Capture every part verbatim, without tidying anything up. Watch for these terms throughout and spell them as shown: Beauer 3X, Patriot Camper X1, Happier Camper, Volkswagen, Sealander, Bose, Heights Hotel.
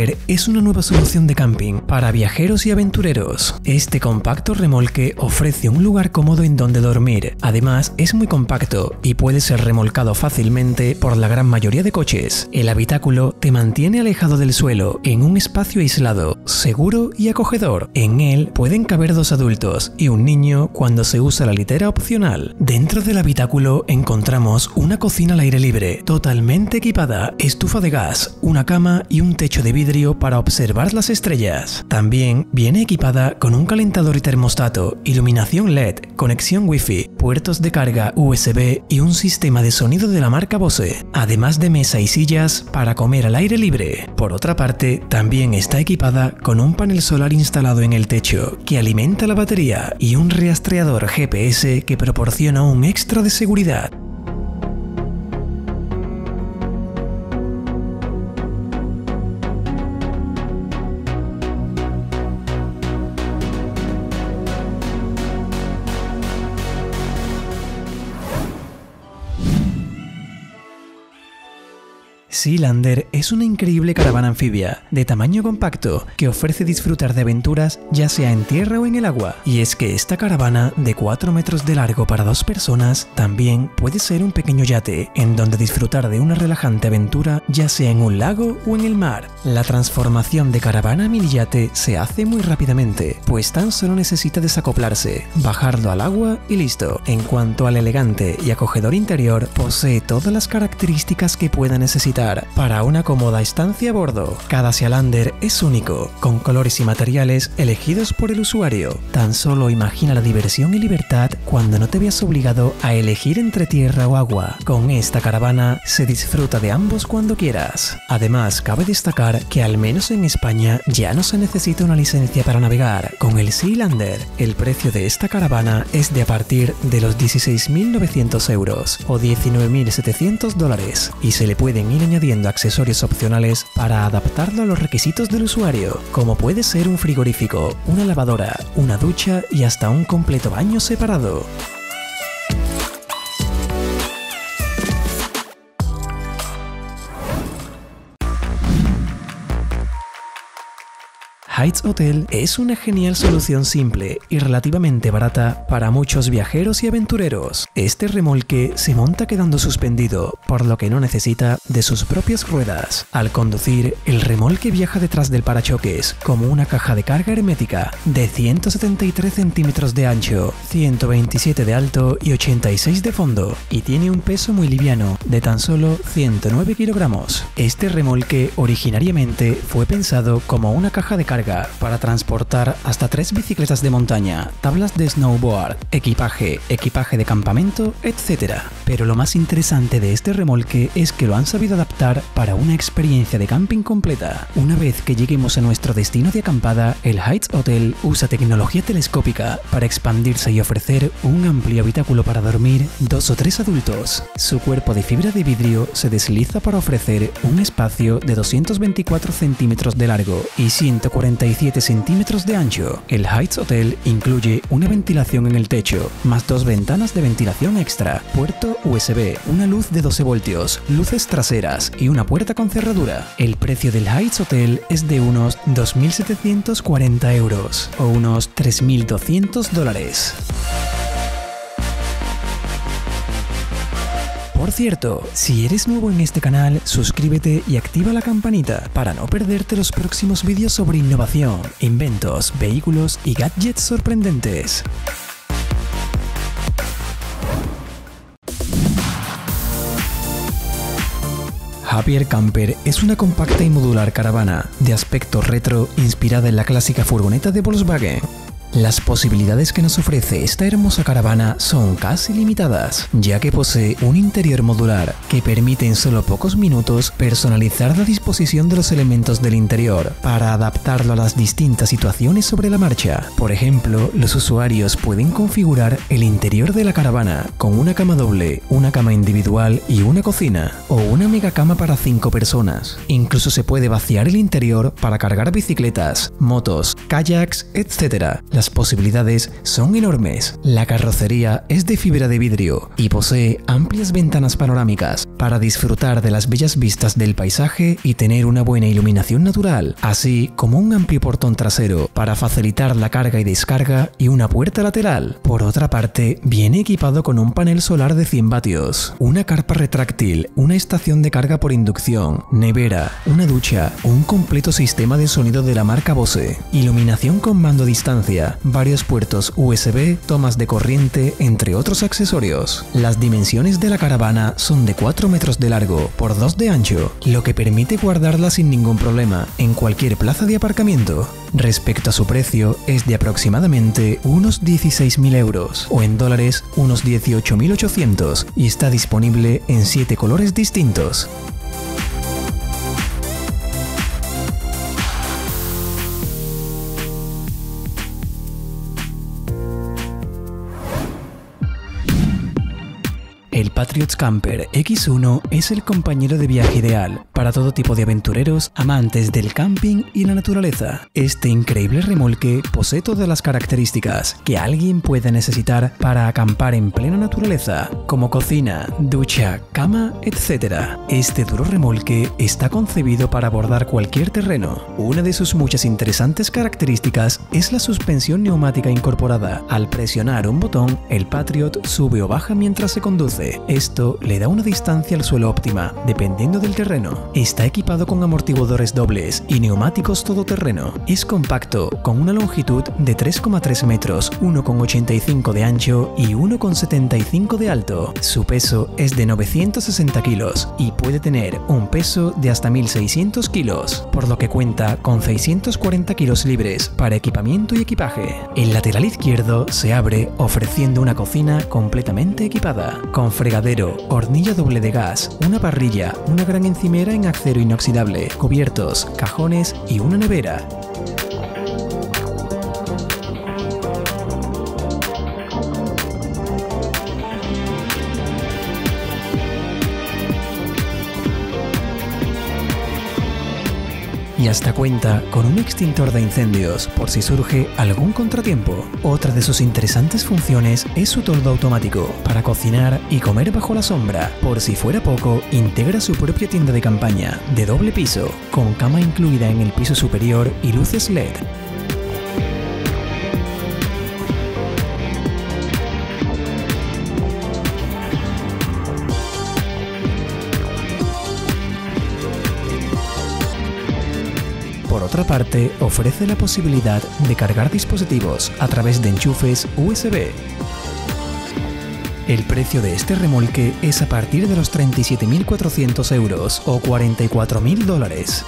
Camper es una nueva solución de camping para viajeros y aventureros. Este compacto remolque ofrece un lugar cómodo en donde dormir. Además, es muy compacto y puede ser remolcado fácilmente por la gran mayoría de coches. El habitáculo te mantiene alejado del suelo en un espacio aislado, seguro y acogedor. En él pueden caber dos adultos y un niño cuando se usa la litera opcional. Dentro del habitáculo encontramos una cocina al aire libre, totalmente equipada, estufa de gas, una cama y un techo de vidrio para observar las estrellas. También viene equipada con un calentador y termostato, iluminación L E D, conexión Wi-Fi, puertos de carga U S B y un sistema de sonido de la marca Bose, además de mesa y sillas para comer al aire libre. Por otra parte, también está equipada con un panel solar instalado en el techo que alimenta la batería y un rastreador G P S que proporciona un extra de seguridad. Sealander es una increíble caravana anfibia de tamaño compacto que ofrece disfrutar de aventuras ya sea en tierra o en el agua. Y es que esta caravana de cuatro metros de largo para dos personas también puede ser un pequeño yate en donde disfrutar de una relajante aventura ya sea en un lago o en el mar. La transformación de caravana a mini yate se hace muy rápidamente, pues tan solo necesita desacoplarse, bajarlo al agua y listo. En cuanto al elegante y acogedor interior, posee todas las características que pueda necesitar para una cómoda estancia a bordo. Cada Sealander es único, con colores y materiales elegidos por el usuario. Tan solo imagina la diversión y libertad cuando no te veas obligado a elegir entre tierra o agua. Con esta caravana se disfruta de ambos cuando quieras. Además, cabe destacar que al menos en España ya no se necesita una licencia para navegar con el Sealander. El precio de esta caravana es de a partir de los dieciséis mil novecientos euros o diecinueve mil setecientos dólares y se le pueden ir en añadiendo accesorios opcionales para adaptarlo a los requisitos del usuario, como puede ser un frigorífico, una lavadora, una ducha y hasta un completo baño separado. Heights Hotel es una genial solución simple y relativamente barata para muchos viajeros y aventureros. Este remolque se monta quedando suspendido, por lo que no necesita de sus propias ruedas. Al conducir, el remolque viaja detrás del parachoques como una caja de carga hermética de ciento setenta y tres centímetros de ancho, ciento veintisiete de alto y ochenta y seis de fondo, y tiene un peso muy liviano de tan solo ciento nueve kilogramos. Este remolque originariamente fue pensado como una caja de carga para transportar hasta tres bicicletas de montaña, tablas de snowboard, equipaje, equipaje de campamento, etcétera. Pero lo más interesante de este remolque es que lo han sabido adaptar para una experiencia de camping completa. Una vez que lleguemos a nuestro destino de acampada, el Heights Hotel usa tecnología telescópica para expandirse y ofrecer un amplio habitáculo para dormir dos o tres adultos. Su cuerpo de fibra de vidrio se desliza para ofrecer un espacio de doscientos veinticuatro centímetros de largo y ciento cuarenta y siete centímetros de ancho. El Heights Hotel incluye una ventilación en el techo, más dos ventanas de ventilación extra, puerto U S B, una luz de doce voltios, luces traseras y una puerta con cerradura. El precio del Heights Hotel es de unos dos mil setecientos cuarenta euros o unos tres mil doscientos dólares. Por cierto, si eres nuevo en este canal, suscríbete y activa la campanita para no perderte los próximos vídeos sobre innovación, inventos, vehículos y gadgets sorprendentes. Happier Camper es una compacta y modular caravana de aspecto retro inspirada en la clásica furgoneta de Volkswagen. Las posibilidades que nos ofrece esta hermosa caravana son casi limitadas, ya que posee un interior modular que permite en solo pocos minutos personalizar la disposición de los elementos del interior para adaptarlo a las distintas situaciones sobre la marcha. Por ejemplo, los usuarios pueden configurar el interior de la caravana con una cama doble, una cama individual y una cocina, o una mega cama para cinco personas. Incluso se puede vaciar el interior para cargar bicicletas, motos, kayaks, etcétera. las posibilidades son enormes. La carrocería es de fibra de vidrio y posee amplias ventanas panorámicas para disfrutar de las bellas vistas del paisaje y tener una buena iluminación natural, así como un amplio portón trasero para facilitar la carga y descarga y una puerta lateral. Por otra parte, viene equipado con un panel solar de cien vatios, una carpa retráctil, una estación de carga por inducción, nevera, una ducha, un completo sistema de sonido de la marca Bose, iluminación con mando a distancia, varios puertos U S B, tomas de corriente, entre otros accesorios. Las dimensiones de la caravana son de cuatro metros de largo por dos de ancho, lo que permite guardarla sin ningún problema en cualquier plaza de aparcamiento. Respecto a su precio, es de aproximadamente unos dieciséis mil euros o en dólares unos dieciocho mil ochocientos y está disponible en siete colores distintos. El Patriot Camper equis uno es el compañero de viaje ideal para todo tipo de aventureros, amantes del camping y la naturaleza. Este increíble remolque posee todas las características que alguien pueda necesitar para acampar en plena naturaleza, como cocina, ducha, cama, etcétera. Este duro remolque está concebido para abordar cualquier terreno. Una de sus muchas interesantes características es la suspensión neumática incorporada. Al presionar un botón, el Patriot sube o baja mientras se conduce. Esto le da una distancia al suelo óptima, dependiendo del terreno. Está equipado con amortiguadores dobles y neumáticos todoterreno. Es compacto, con una longitud de tres coma tres metros, uno coma ochenta y cinco de ancho y uno coma setenta y cinco de alto. Su peso es de novecientos sesenta kilos y puede tener un peso de hasta mil seiscientos kilos, por lo que cuenta con seiscientos cuarenta kilos libres para equipamiento y equipaje. El lateral izquierdo se abre ofreciendo una cocina completamente equipada, con fregadero, hornilla doble de gas, una parrilla, una gran encimera en acero inoxidable, cubiertos, cajones y una nevera. Y hasta cuenta con un extintor de incendios por si surge algún contratiempo. Otra de sus interesantes funciones es su toldo automático para cocinar y comer bajo la sombra. Por si fuera poco, integra su propia tienda de campaña de doble piso, con cama incluida en el piso superior y luces L E D. Por otra parte, ofrece la posibilidad de cargar dispositivos a través de enchufes U S B. El precio de este remolque es a partir de los treinta y siete mil cuatrocientos euros o cuarenta y cuatro mil dólares.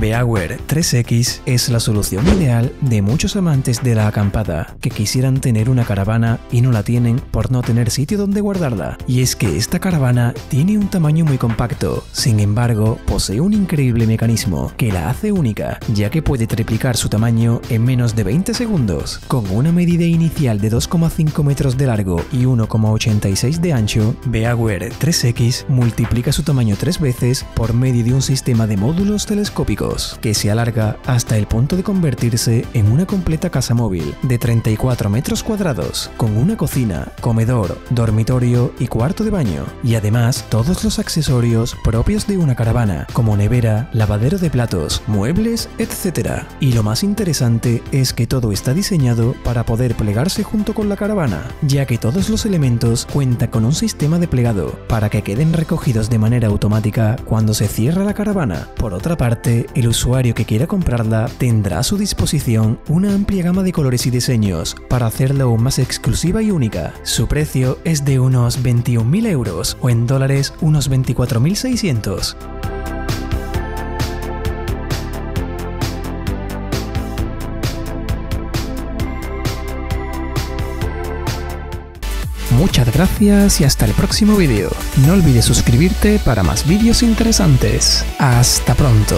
Beauer tres equis es la solución ideal de muchos amantes de la acampada que quisieran tener una caravana y no la tienen por no tener sitio donde guardarla. Y es que esta caravana tiene un tamaño muy compacto, sin embargo posee un increíble mecanismo que la hace única, ya que puede triplicar su tamaño en menos de veinte segundos. Con una medida inicial de dos coma cinco metros de largo y uno coma ochenta y seis de ancho, Beauer tres equis multiplica su tamaño tres veces por medio de un sistema de módulos telescópicos que se alarga hasta el punto de convertirse en una completa casa móvil de treinta y cuatro metros cuadrados, con una cocina, comedor, dormitorio y cuarto de baño, y además todos los accesorios propios de una caravana, como nevera, lavadero de platos, muebles, etcétera. Y lo más interesante es que todo está diseñado para poder plegarse junto con la caravana, ya que todos los elementos cuentan con un sistema de plegado para que queden recogidos de manera automática cuando se cierra la caravana. Por otra parte, el usuario que quiera comprarla tendrá a su disposición una amplia gama de colores y diseños para hacerla aún más exclusiva y única. Su precio es de unos veintiún mil euros o en dólares unos veinticuatro mil seiscientos. Muchas gracias y hasta el próximo vídeo. No olvides suscribirte para más vídeos interesantes. Hasta pronto.